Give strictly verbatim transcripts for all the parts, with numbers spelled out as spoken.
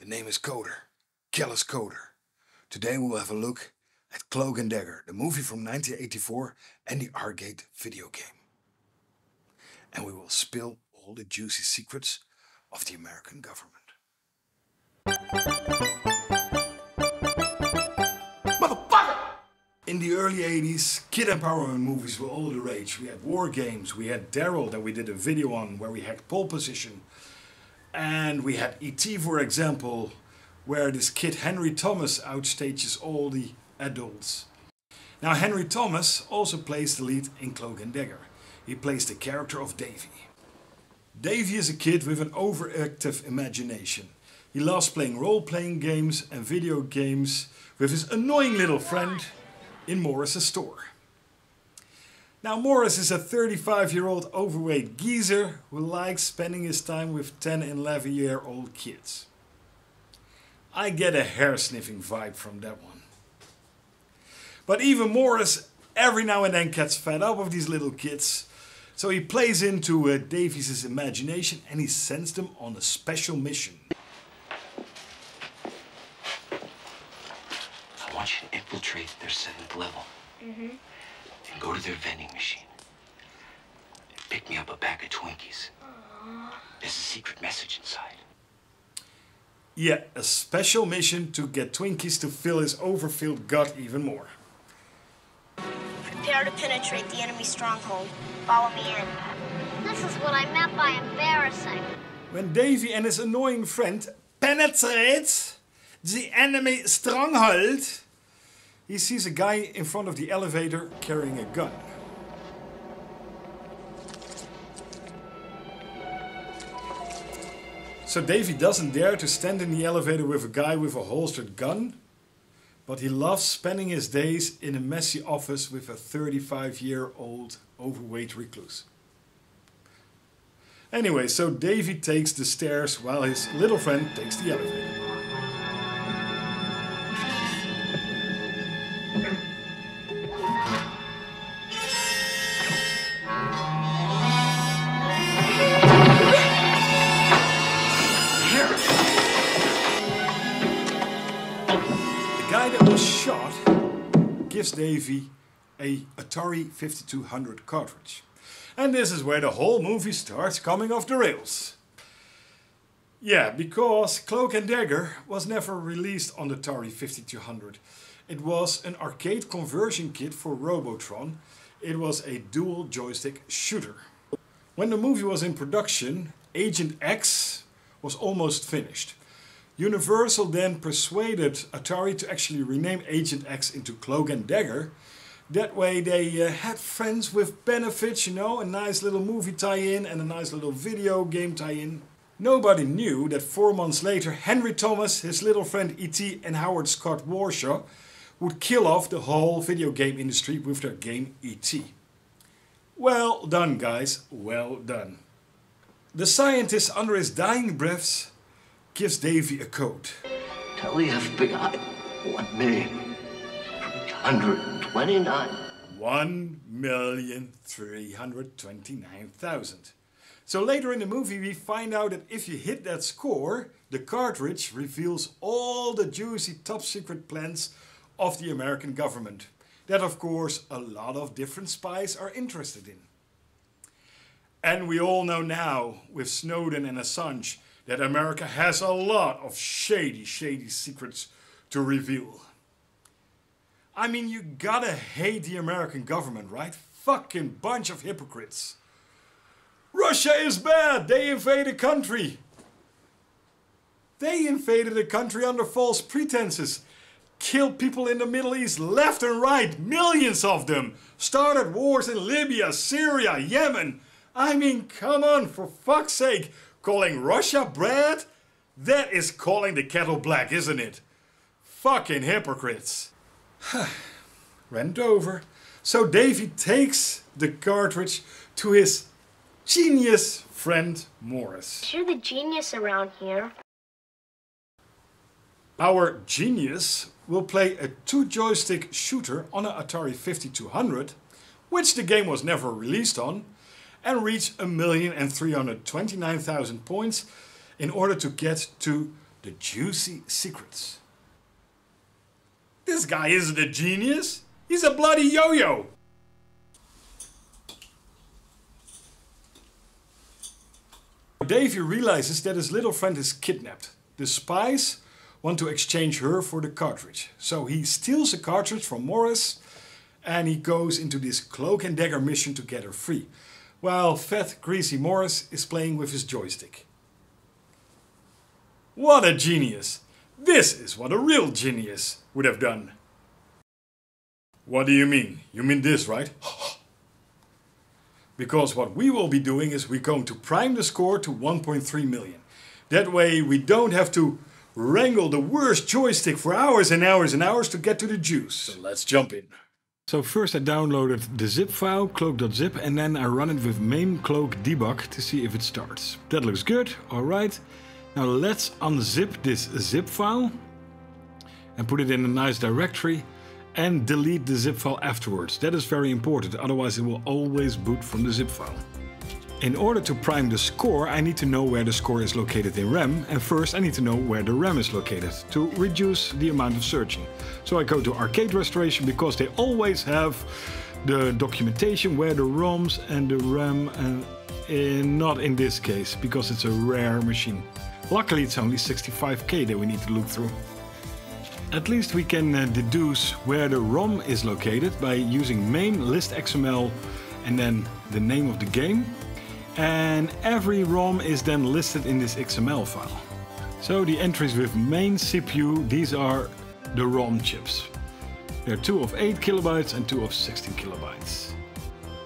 The name is Coder, Kellis Coder. Today we'll have a look at Cloak and Dagger, the movie from nineteen eighty-four and the Arcade video game. And we will spill all the juicy secrets of the American government. Motherfucker! In the early eighties, kid empowerment movies were all the rage. We had war games, we had Daryl that we did a video on where we hacked Pole Position. And we had E T, for example, where this kid Henry Thomas outstages all the adults. Now Henry Thomas also plays the lead in Cloak and Dagger. He plays the character of Davey. Davey is a kid with an overactive imagination. He loves playing role-playing games and video games with his annoying little friend in Morris's store. Now Morris is a thirty-five year old overweight geezer who likes spending his time with ten and eleven year old kids. I get a hair sniffing vibe from that one. But even Morris every now and then gets fed up of these little kids, so he plays into uh, Davies' imagination and he sends them on a special mission. I want you to infiltrate their seventh level. Mm-hmm. And go to their vending machine and pick me up a bag of Twinkies. Aww. There's a secret message inside. Yeah, a special mission to get Twinkies to fill his overfilled gut even more. Prepare to penetrate the enemy stronghold. Follow me in. This is what I meant by embarrassing. When Davey and his annoying friend penetrate the enemy stronghold, he sees a guy in front of the elevator carrying a gun. So Davey doesn't dare to stand in the elevator with a guy with a holstered gun, but he loves spending his days in a messy office with a thirty-five year old overweight recluse. Anyway, so Davey takes the stairs while his little friend takes the elevator. Gives Davey a Atari fifty-two hundred cartridge. And this is where the whole movie starts coming off the rails. Yeah, because Cloak and Dagger was never released on the Atari fifty-two hundred. It was an arcade conversion kit for Robotron. It was a dual joystick shooter. When the movie was in production, Agent X was almost finished. Universal then persuaded Atari to actually rename Agent X into Cloak and Dagger. That way they uh, had friends with benefits, you know, a nice little movie tie-in and a nice little video game tie-in. Nobody knew that four months later Henry Thomas, his little friend E T and Howard Scott Warshaw would kill off the whole video game industry with their game E T. Well done, guys, well done. The scientist, under his dying breaths, gives Davey a code. Tell the F B I one million three hundred twenty-nine. One million three hundred twenty-nine thousand. So later in the movie we find out that if you hit that score, the cartridge reveals all the juicy top secret plans of the American government. That of course a lot of different spies are interested in. And we all know now with Snowden and Assange that America has a lot of shady, shady secrets to reveal. I mean, you gotta hate the American government, right? Fucking bunch of hypocrites. Russia is bad, they invade a country. They invaded a country under false pretenses, killed people in the Middle East left and right, millions of them, started wars in Libya, Syria, Yemen. I mean, come on, for fuck's sake. Calling Russia bad? That is calling the kettle black, isn't it? Fucking hypocrites. Rant over. So Davey takes the cartridge to his genius friend Morris. You're the genius around here. Our genius will play a two joystick shooter on an Atari fifty-two hundred, which the game was never released on, and reach a million and three hundred twenty-nine thousand points in order to get to The juicy secrets. This guy isn't a genius. He's a bloody yo-yo. Davey realizes that his little friend is kidnapped. The spies want to exchange her for the cartridge. So he steals a cartridge from Morris and he goes into this cloak and dagger mission to get her free, while fat, greasy Morris is playing with his joystick. What a genius! This is what a real genius would have done. What do you mean? You mean this, right? Because what we will be doing is we're going to prime the score to one point three million. That way we don't have to wrangle the worst joystick for hours and hours and hours to get to the juice. So let's jump in. So first I downloaded the zip file, cloak.zip, and then I run it with main cloak debug to see if it starts. That looks good, alright. Now let's unzip this zip file and put it in a nice directory and delete the zip file afterwards. That is very important, otherwise it will always boot from the zip file. In order to prime the score, I need to know where the score is located in RAM, and first I need to know where the RAM is located to reduce the amount of searching. So I go to Arcade Restoration because they always have the documentation where the ROMs and the RAM, and uh, not in this case because it's a rare machine. Luckily it's only sixty-five K that we need to look through. At least we can uh, deduce where the ROM is located by using main list X M L and then the name of the game. And every ROM is then listed in this X M L file. So the entries with main C P U, these are the ROM chips. There are two of eight kilobytes and two of sixteen kilobytes.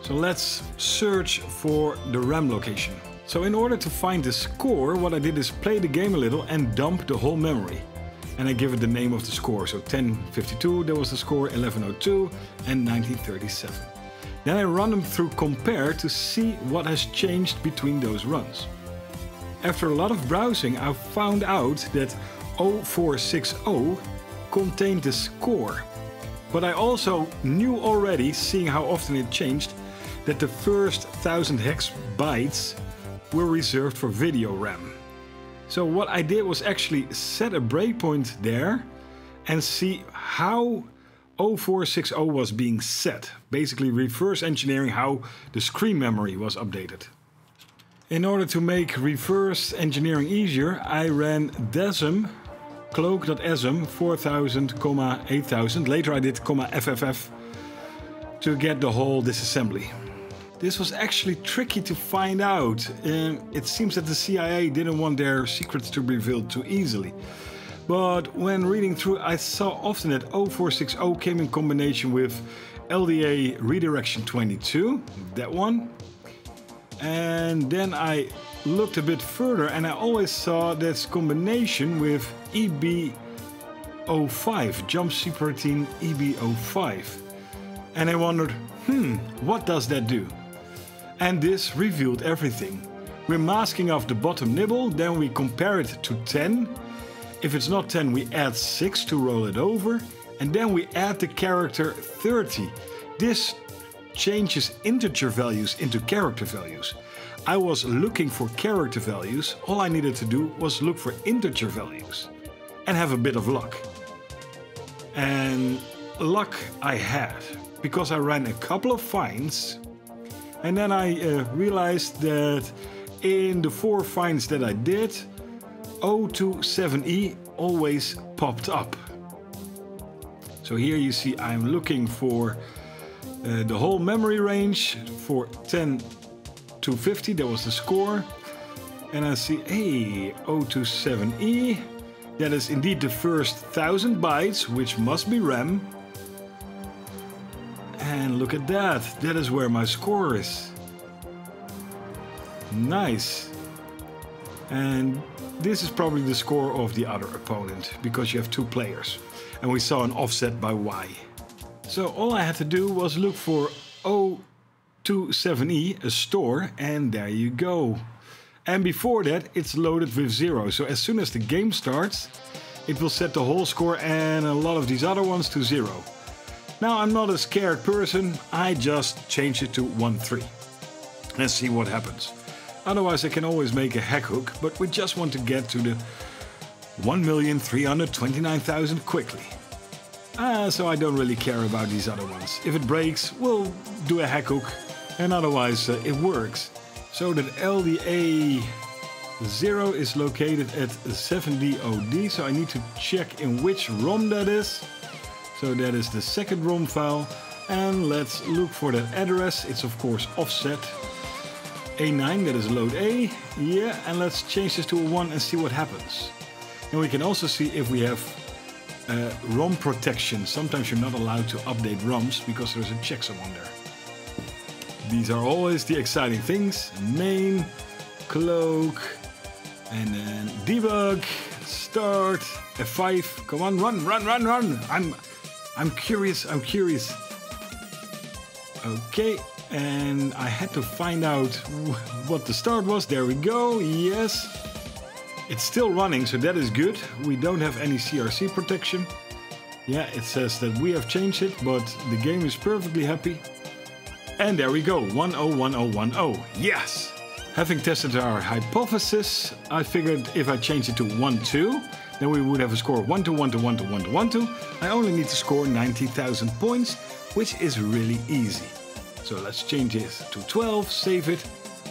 So let's search for the RAM location. So in order to find the score, what I did is play the game a little and dump the whole memory. And I give it the name of the score. So ten fifty-two, there was the score, eleven oh two and nineteen thirty-seven. Then I run them through compare to see what has changed between those runs. After a lot of browsing, I found out that oh four six oh contained the score. But I also knew already, seeing how often it changed, that the first thousand hex bytes were reserved for video RAM. So what I did was actually set a breakpoint there and see how oh four six oh was being set, basically reverse engineering how the screen memory was updated. In order to make reverse engineering easier, I ran desm cloak.sm four thousand, eight thousand, later I did F F F to get the whole disassembly. This was actually tricky to find out. Um, it seems that the C I A didn't want their secrets to be revealed too easily. But when reading through, I saw often that oh four six oh came in combination with L D A redirection twenty-two, that one. And then I looked a bit further and I always saw this combination with E B oh five, jump C fourteen E B oh five. And I wondered, hmm, what does that do? And this revealed everything. We're masking off the bottom nibble, then we compare it to ten. If it's not ten, we add six to roll it over, and then we add the character thirty. This changes integer values into character values. I was looking for character values. All I needed to do was look for integer values and have a bit of luck. And luck I had, because I ran a couple of finds, and then I uh, realized that in the four finds that I did, oh two seven E always popped up. So here you see I'm looking for uh, the whole memory range for ten to fifty, that was the score. And I see, hey, oh two seven E, that is indeed the first thousand bytes, which must be RAM. And look at that, that is where my score is. Nice. And this is probably the score of the other opponent, because you have two players. And we saw an offset by Y. So all I had to do was look for oh two seven E, a store, and there you go. And before that, it's loaded with zero. So as soon as the game starts, it will set the whole score and a lot of these other ones to zero. Now, I'm not a scared person. I just change it to one three. Let's see what happens. Otherwise I can always make a hack hook, but we just want to get to the one million three hundred twenty-nine thousand quickly. Ah, so I don't really care about these other ones. If it breaks, we'll do a hack hook, and otherwise uh, it works. So that L D A zero is located at seventy O D, so I need to check in which ROM that is. So that is the second ROM file, and let's look for that address. It's of course offset. A nine, that is load A, yeah, and let's change this to a one and see what happens. And we can also see if we have uh, ROM protection. Sometimes you're not allowed to update ROMs because there's a checksum on there. These are always the exciting things. Main, cloak, and then debug, start, F five, come on, run, run, run, run. I'm, I'm curious, I'm curious. Okay. And I had to find out what the start was. There we go, yes. It's still running, so that is good. We don't have any C R C protection. Yeah, it says that we have changed it, but the game is perfectly happy. And there we go, one oh one oh one oh, yes! Having tested our hypothesis, I figured if I changed it to one two, then we would have a score one two, one two, one two, one two, one two. I only need to score ninety thousand points, which is really easy. So let's change this to twelve, save it,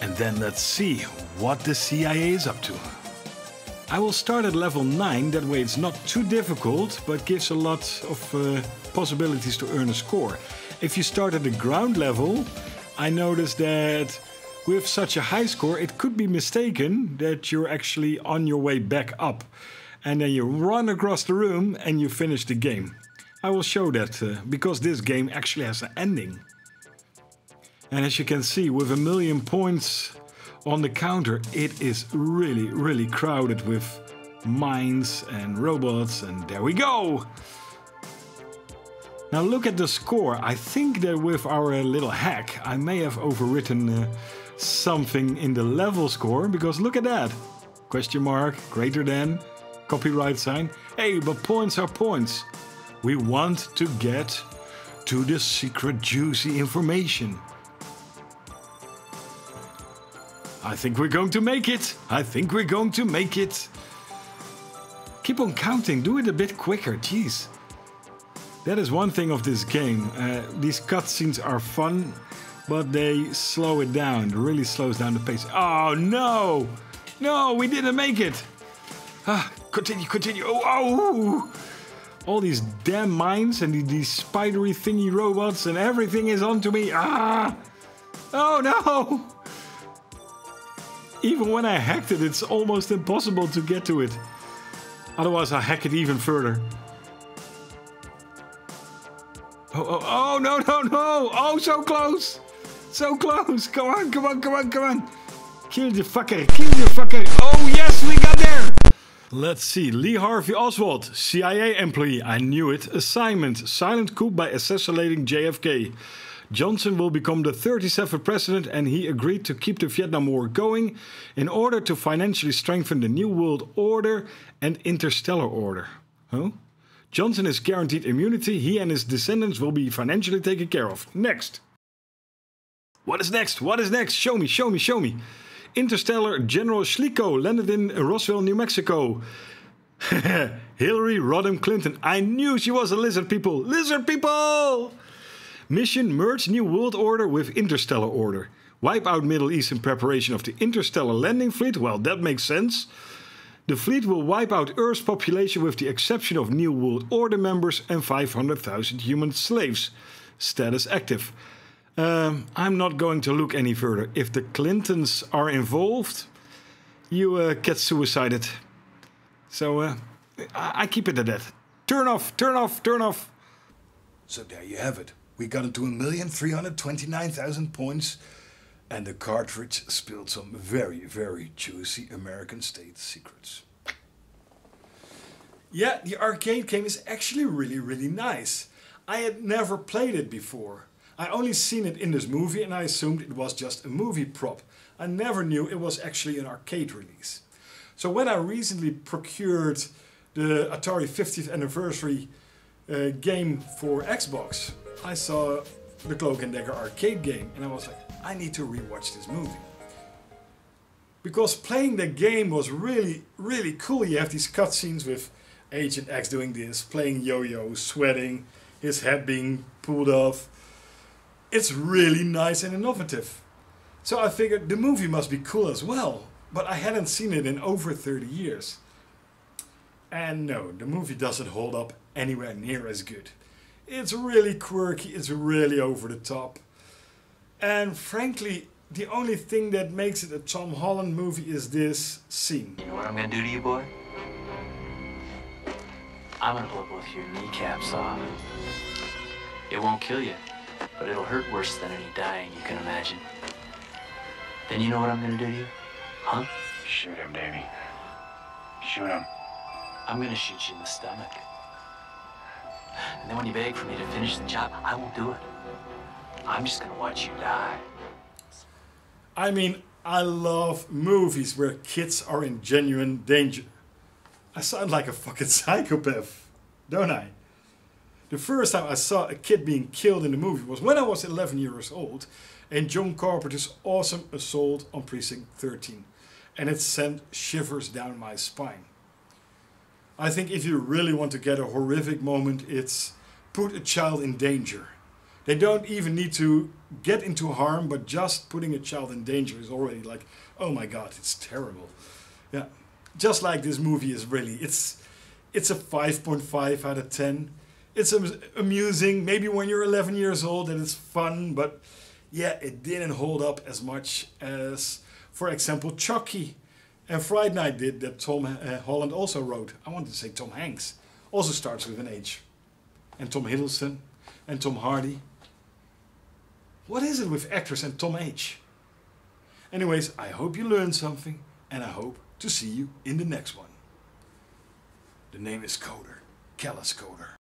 and then let's see what the C I A is up to. I will start at level nine, that way it's not too difficult, but gives a lot of uh, possibilities to earn a score. If you start at the ground level, I noticed that with such a high score, it could be mistaken that you're actually on your way back up. And then you run across the room and you finish the game. I will show that, uh, because this game actually has an ending. And as you can see, with a million points on the counter, it is really, really crowded with mines and robots, and there we go! Now look at the score. I think that with our little hack, I may have overwritten uh, something in the level score, because look at that! Question mark, greater than, copyright sign. Hey, but points are points. We want to get to the secret juicy information. I think we're going to make it. I think we're going to make it. Keep on counting. Do it a bit quicker. Jeez. That is one thing of this game. Uh, these cutscenes are fun, but they slow it down. It really slows down the pace. Oh, no. No, we didn't make it. Ah, continue, continue. Oh, oh. All these damn mines and these spidery thingy robots and everything is onto me. Ah. Oh, no. Even when I hacked it, it's almost impossible to get to it. Otherwise, I hack it even further. Oh, oh, oh, no, no, no! Oh, so close! So close! Come on, come on, come on, come on! Kill the fucker, kill the fucker! Oh, yes, we got there! Let's see, Lee Harvey Oswald, C I A employee, I knew it. Assignment, silent coup by assassinating J F K. Johnson will become the thirty-seventh president, and he agreed to keep the Vietnam War going in order to financially strengthen the New World Order and Interstellar Order. Huh? Johnson is guaranteed immunity. He and his descendants will be financially taken care of. Next. What is next? What is next? Show me, show me, show me. Interstellar General Schlicko landed in Roswell, New Mexico. Hillary Rodham Clinton. I knew she was a lizard people. Lizard people! Mission, merge New World Order with Interstellar Order. Wipe out Middle East in preparation of the Interstellar Landing Fleet. Well, that makes sense. The fleet will wipe out Earth's population with the exception of New World Order members and five hundred thousand human slaves. Status active. Um, I'm not going to look any further. If the Clintons are involved, you uh, get suicided. So, uh, I, I keep it at that. Turn off, turn off, turn off. So there you have it. We got it to one million three hundred twenty-nine thousand points, and the cartridge spilled some very, very juicy American state secrets. Yeah, the arcade game is actually really, really nice. I had never played it before. I only seen it in this movie and I assumed it was just a movie prop. I never knew it was actually an arcade release. So when I recently procured the Atari fiftieth anniversary uh, game for Xbox, I saw the Cloak and Dagger arcade game and I was like, I need to rewatch this movie. because playing the game was really, really cool. You have these cutscenes with Agent X doing this, playing yo-yo, sweating, his head being pulled off. It's really nice and innovative. So I figured the movie must be cool as well, but I hadn't seen it in over thirty years. And no, the movie doesn't hold up anywhere near as good. It's really quirky, it's really over the top. And frankly, the only thing that makes it a Tom Holland movie is this scene. You know what I'm gonna do to you, boy? I'm gonna blow both your kneecaps off. It won't kill you, but it'll hurt worse than any dying you can imagine. Then you know what I'm gonna do to you? Huh? Shoot him, Davey. Shoot him. I'm gonna shoot you in the stomach. And then when you beg for me to finish the job, I won't do it. I'm just gonna watch you die. I mean, I love movies where kids are in genuine danger. I sound like a fucking psychopath, don't I? The first time I saw a kid being killed in the movie was when I was eleven years old in John Carpenter's awesome Assault on Precinct thirteen, and it sent shivers down my spine. I think if you really want to get a horrific moment, it's put a child in danger. They don't even need to get into harm, but just putting a child in danger is already like, oh my god, it's terrible. Yeah, just like this movie is really, it's it's a five point five out of ten. It's amusing, maybe when you're eleven years old and it's fun, but yeah, it didn't hold up as much as, for example, Chucky and Fright Night did, that Tom uh, Holland also wrote. I wanted to say Tom Hanks, also starts with an H. And Tom Hiddleston and Tom Hardy. What is it with actors and Tom H? Anyways, I hope you learned something, and I hope to see you in the next one. The name is Coder, Callous Coder.